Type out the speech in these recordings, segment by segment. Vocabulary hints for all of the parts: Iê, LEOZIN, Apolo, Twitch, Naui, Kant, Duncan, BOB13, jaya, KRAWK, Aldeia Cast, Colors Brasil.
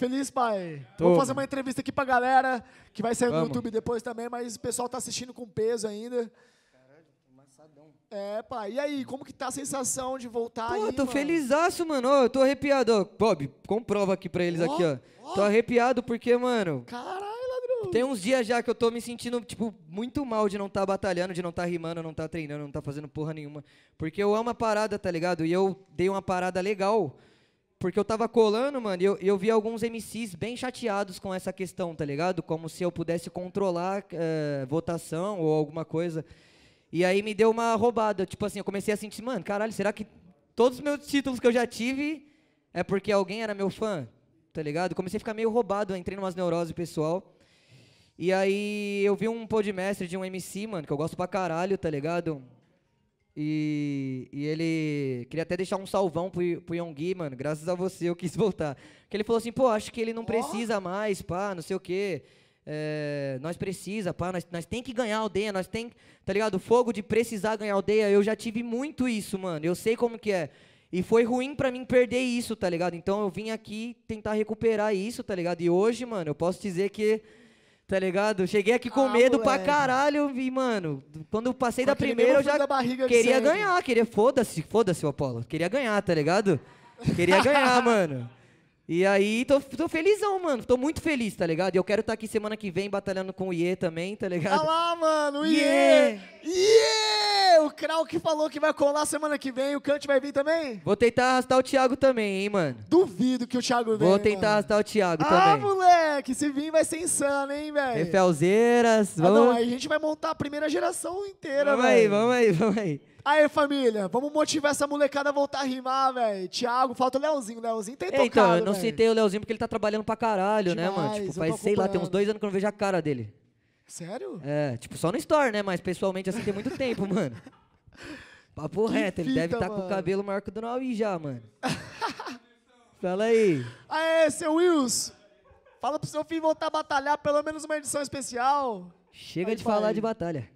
feliz, pai? Tô. Vou fazer uma entrevista aqui pra galera, que vai sair no YouTube depois também, mas o pessoal tá assistindo com peso ainda. Caralho, tô massadão. É, pai. E aí, como que tá a sensação de voltar aí, mano? Pô, tô felizaço, mano. Ô, eu tô arrepiado. Bob, comprova aqui pra eles aqui, ó. Tô arrepiado porque, mano... Caralho. Tem uns dias já que eu tô me sentindo, tipo, muito mal de não tá batalhando, de não tá rimando, não tá treinando, não tá fazendo porra nenhuma. Porque eu amo a parada, tá ligado? E eu dei uma parada legal. Porque eu tava colando, mano, e eu vi alguns MCs bem chateados com essa questão, tá ligado? Como se eu pudesse controlar votação ou alguma coisa. E aí me deu uma roubada. Tipo assim, eu comecei a sentir, mano, caralho, será que todos os meus títulos que eu já tive é porque alguém era meu fã? Tá ligado? Comecei a ficar meio roubado, entrei numas neuroses pessoal. E aí eu vi um podmestre de um MC, mano, que eu gosto pra caralho, tá ligado? E ele... Queria até deixar um salvão pro Yonggi, mano. Graças a você eu quis voltar. Porque ele falou assim, pô, acho que ele não precisa mais, pá, não sei o quê. É, nós precisa, pá, nós tem que ganhar a aldeia, nós tem... Tá ligado? O fogo de precisar ganhar a aldeia, eu já tive muito isso, mano. Eu sei como que é. E foi ruim pra mim perder isso, tá ligado? Então eu vim aqui tentar recuperar isso, tá ligado? E hoje, mano, eu posso dizer que... Tá ligado? Cheguei aqui com medo moleque. Pra caralho, e, mano, quando eu passei da primeira, eu já queria ganhar, queria, foda-se o Apolo, queria ganhar, tá ligado? Queria ganhar, mano. E aí, tô felizão, mano, tô muito feliz, tá ligado? E eu quero estar aqui semana que vem batalhando com o Iê também, tá ligado? Olha lá, mano, o Iê! O KRAWK falou que vai colar semana que vem, o Kant vai vir também? Vou tentar arrastar o Thiago também, hein, mano? Duvido que o Thiago venha. Vou tentar arrastar o Thiago também. Ah, moleque, se vir vai ser insano, hein, velho? Refelzeiras, vamos... Ah, não, aí a gente vai montar a primeira geração inteira, velho. Vamos aí. Aí, família, vamos motivar essa molecada a voltar a rimar, velho. Thiago, falta o Leozinho. O Leozinho tem tocado, então, eu não citei o Leozinho porque ele tá trabalhando pra caralho, demais, né, mano? Tipo, faz, sei lá, tem uns 2 anos que eu não vejo a cara dele. Sério? É, tipo, só no Store, né? Mas pessoalmente, assim, tem muito tempo, mano. Papo reto, ele deve estar com o cabelo maior que o do Naui já, mano. Fala aí. Aê, seu Wills. Fala pro seu filho voltar a batalhar, pelo menos uma edição especial. Chega de falar de batalha.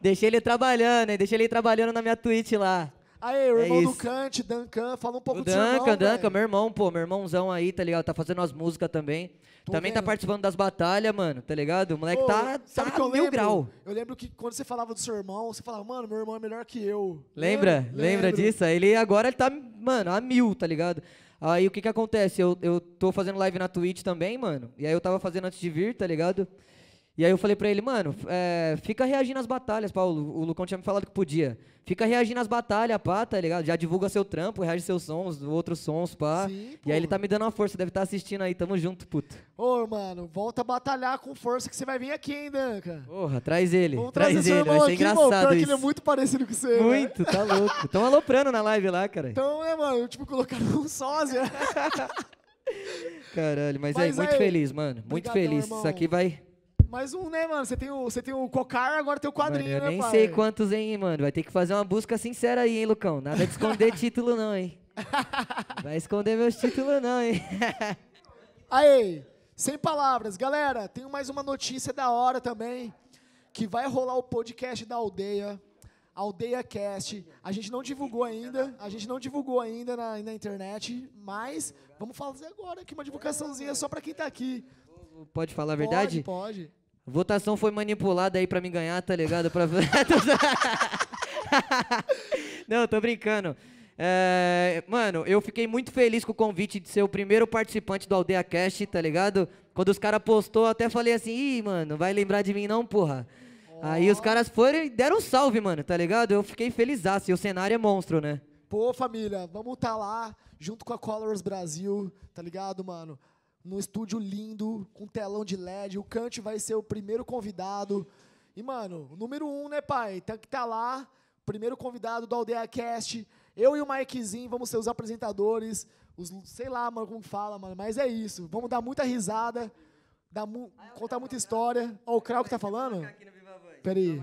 Deixei ele trabalhando, hein? Deixei ele trabalhando na minha Twitch lá. Aê, o irmão do Kant, Duncan, fala um pouco do seu irmão, Duncan, meu irmão, pô, meu irmãozão aí, tá ligado? Tá fazendo as músicas também. Também tá participando das batalhas, mano, tá ligado? O moleque tá mil grau. Eu lembro que quando você falava do seu irmão, você falava, mano, meu irmão é melhor que eu. Lembra disso? Ele agora ele tá, mano, a mil, tá ligado? Aí o que acontece? Eu tô fazendo live na Twitch também, mano. E aí eu tava fazendo antes de vir, tá ligado? E aí eu falei pra ele, mano, fica reagindo às batalhas, Paulo. O Lucão tinha me falado que podia. Fica reagindo às batalhas, pá, tá ligado? Já divulga seu trampo, reage seus sons, outros sons, pá. Sim, e aí ele tá me dando uma força, deve estar assistindo aí. Tamo junto, puto. Ô, mano, volta a batalhar com força que você vai vir aqui, hein, Duncan? Porra, traz ele. Vamos traz ele, vai ser engraçado isso. Ele é muito parecido com você, muito, né? Tá louco. Tão aloprando na live lá, cara. Então, né, mano, tipo, colocaram um sósia. Caralho, mas aí, muito feliz, mano. Muito feliz. Irmão. Isso aqui vai... Mais um, né, mano? Você tem o Cocar, agora tem o quadrinho, mano, eu nem sei quantos, hein, mano? Vai ter que fazer uma busca sincera aí, hein, Lucão? Nada de esconder título, não, hein? Vai esconder meus títulos, não, hein? Aí, sem palavras. Galera, tenho mais uma notícia da hora também, que vai rolar o podcast da Aldeia, Aldeia Cast. A gente não divulgou ainda na internet, mas vamos fazer agora aqui uma divulgaçãozinha só pra quem tá aqui. Pode falar a verdade? Pode. Votação foi manipulada aí pra me ganhar, tá ligado? Não, tô brincando. Mano, eu fiquei muito feliz com o convite de ser o primeiro participante do Aldeia Cast, tá ligado? Quando os caras postou, até falei assim, ih, mano, vai lembrar de mim não, porra? Aí os caras foram e deram um salve, mano, tá ligado? Eu fiquei felizaço, e o cenário é monstro, né? Pô, família, vamos tá lá, junto com a Colors Brasil, tá ligado, mano? Num estúdio lindo, com telão de LED. O Kant vai ser o primeiro convidado. E, mano, o número 1, né, pai? Tem que estar lá. Primeiro convidado do Aldeia Cast. Eu e o Mikezinho vamos ser os apresentadores. Sei lá, mano, como fala, mano. Mas é isso. Vamos dar muita risada. Contar muita história. Ó, o KRAWK tá falando? Peraí.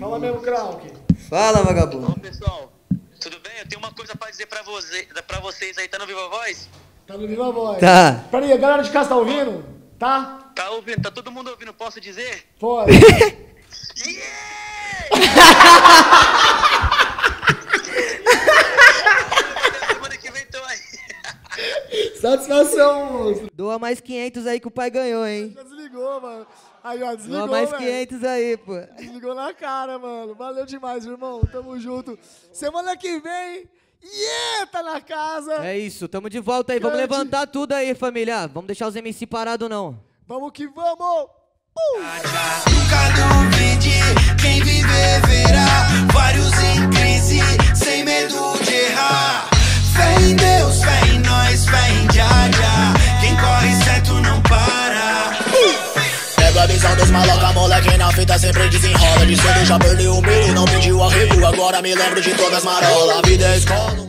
Fala mesmo, KRAWK. Fala, vagabundo. Fala, pessoal. Tudo bem? Eu tenho uma coisa pra dizer pra vocês aí. Tá no Viva Voz? Tá no Viva Voz. Tá. Peraí, a galera de casa tá ouvindo? Tá? Tá ouvindo, tá todo mundo ouvindo. Posso dizer? Pode. Yeah! Satisfação, moço. Doa mais 500 aí que o pai ganhou, hein? Já desligou, mano. Aí, ó, desligou, mais 500 aí, pô. Desligou na cara, mano. Valeu demais, irmão. Tamo junto. Semana que vem... tá na casa. É isso, tamo de volta aí. Grande. Vamos levantar tudo aí, família. Vamos deixar os MC parados, não. Vamos que vamos. Nunca duvide, quem viver verá. Vários em crise, sem medo de errar. Fé em Deus, fé em nós, fé em Jaja. Quem corre certo não para. Pega a visão dos malocas, moleque na fita sempre desenrola. De cedo já perdeu o medo, não pediu arrego. Agora me lembro de todas as marolas. A vida é escola.